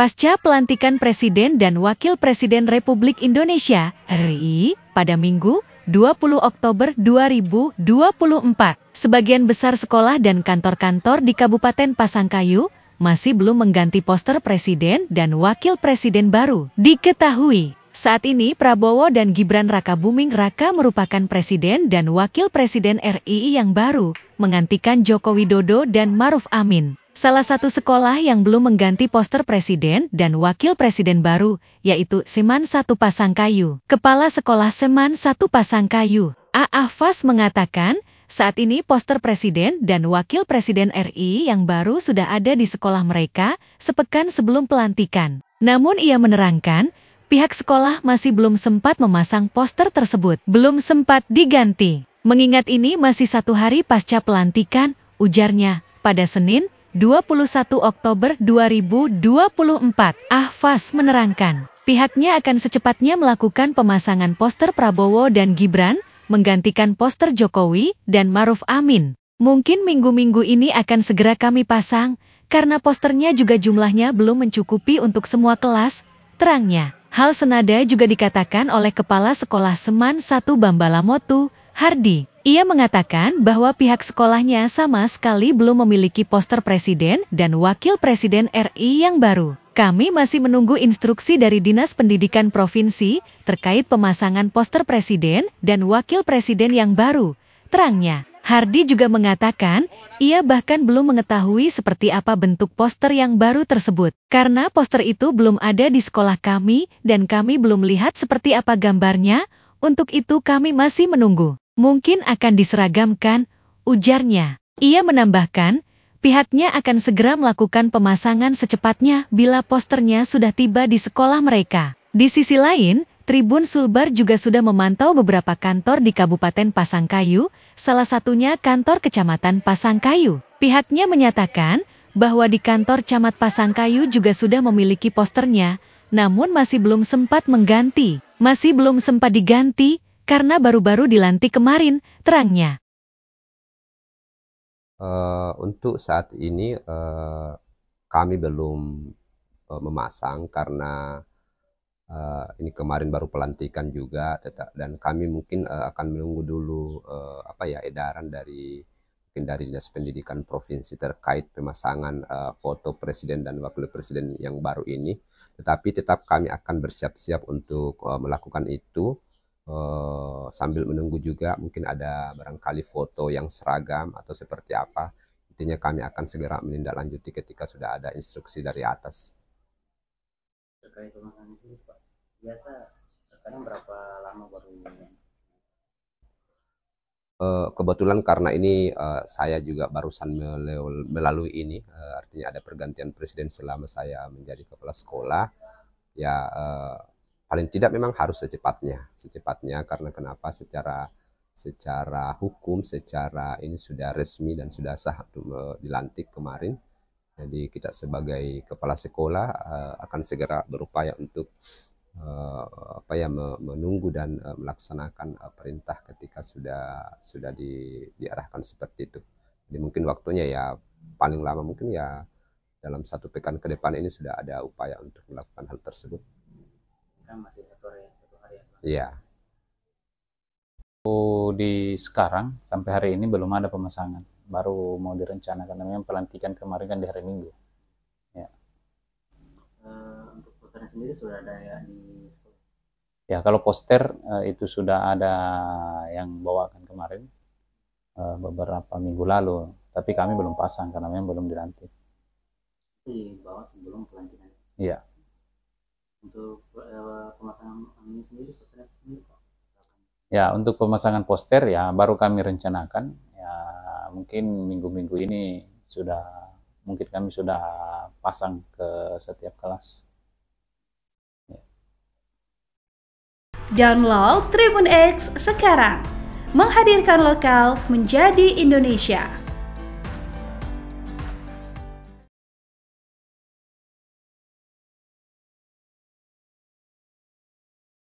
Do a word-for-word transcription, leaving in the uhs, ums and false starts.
Pasca pelantikan Presiden dan Wakil Presiden Republik Indonesia (R I) pada Minggu, dua puluh Oktober dua ribu dua puluh empat, sebagian besar sekolah dan kantor-kantor di Kabupaten Pasangkayu masih belum mengganti poster Presiden dan Wakil Presiden baru. Diketahui, saat ini Prabowo dan Gibran Rakabuming Raka merupakan Presiden dan Wakil Presiden R I yang baru, menggantikan Joko Widodo dan Ma'ruf Amin. Salah satu sekolah yang belum mengganti poster Presiden dan Wakil Presiden baru, yaitu S M A N satu Pasangkayu. Kepala Sekolah S M A N satu Pasangkayu, Ahfaz, mengatakan, saat ini poster Presiden dan Wakil Presiden R I yang baru sudah ada di sekolah mereka sepekan sebelum pelantikan. Namun ia menerangkan, pihak sekolah masih belum sempat memasang poster tersebut. Belum sempat diganti. Mengingat ini masih satu hari pasca pelantikan, ujarnya, pada Senin, dua puluh satu Oktober dua ribu dua puluh empat. Ahfaz menerangkan, pihaknya akan secepatnya melakukan pemasangan poster Prabowo dan Gibran, menggantikan poster Jokowi dan Ma'ruf Amin. Mungkin minggu-minggu ini akan segera kami pasang, karena posternya juga jumlahnya belum mencukupi untuk semua kelas, terangnya. Hal senada juga dikatakan oleh Kepala Sekolah S M A N satu Bambalamotu, Hardi. Ia mengatakan bahwa pihak sekolahnya sama sekali belum memiliki poster Presiden dan Wakil Presiden R I yang baru. Kami masih menunggu instruksi dari Dinas Pendidikan Provinsi terkait pemasangan poster Presiden dan Wakil Presiden yang baru, terangnya. Hardi juga mengatakan, ia bahkan belum mengetahui seperti apa bentuk poster yang baru tersebut. Karena poster itu belum ada di sekolah kami dan kami belum lihat seperti apa gambarnya, untuk itu kami masih menunggu. Mungkin akan diseragamkan, ujarnya. Ia menambahkan, pihaknya akan segera melakukan pemasangan secepatnya bila posternya sudah tiba di sekolah mereka. Di sisi lain, Tribun Sulbar juga sudah memantau beberapa kantor di Kabupaten Pasangkayu, salah satunya kantor Kecamatan Pasangkayu. Pihaknya menyatakan bahwa di kantor Camat Pasangkayu juga sudah memiliki posternya, namun masih belum sempat mengganti. Masih belum sempat diganti karena baru-baru dilantik kemarin, terangnya. Uh, untuk saat ini uh, kami belum uh, memasang karena uh, ini kemarin baru pelantikan juga, tetap, dan kami mungkin uh, akan menunggu dulu uh, apa ya edaran dari mungkin dari Dinas Pendidikan Provinsi terkait pemasangan uh, foto Presiden dan Wakil Presiden yang baru ini. Tetapi tetap kami akan bersiap-siap untuk uh, melakukan itu. Uh, sambil menunggu juga mungkin ada barangkali foto yang seragam atau seperti apa. Intinya kami akan segera menindaklanjuti ketika sudah ada instruksi dari atas. Terkait pemasangan itu, Pak, biasa terkadang berapa lama baru? Uh, kebetulan karena ini uh, saya juga barusan melalui ini, uh, artinya ada pergantian presiden selama saya menjadi kepala sekolah. Ya. Uh, Paling tidak memang harus secepatnya, secepatnya karena kenapa secara secara hukum, secara ini sudah resmi dan sudah sah dilantik kemarin. Jadi kita sebagai kepala sekolah uh, akan segera berupaya untuk uh, apa ya menunggu dan uh, melaksanakan uh, perintah ketika sudah sudah di, diarahkan seperti itu. Jadi mungkin waktunya ya paling lama mungkin ya dalam satu pekan ke depan ini sudah ada upaya untuk melakukan hal tersebut. Masih satu hari, satu hari. Ya. Di sekarang sampai hari ini belum ada pemasangan, baru mau direncanakan. Namanya pelantikan kemarin kan di hari Minggu. Ya. Uh, untuk posternya sendiri sudah ada ya di sekolah. Ya, kalau poster uh, itu sudah ada yang bawakan kemarin uh, beberapa minggu lalu, tapi kami belum pasang karena memang belum dilantik. Di bawah sebelum pelantikan. Iya. Untuk uh, pemasangan ini sendiri, poster ini, Pak? Ya, untuk pemasangan poster ya baru kami rencanakan ya, mungkin minggu-minggu ini sudah mungkin kami sudah pasang ke setiap kelas. Ya. Download Tribun X sekarang, menghadirkan lokal menjadi Indonesia.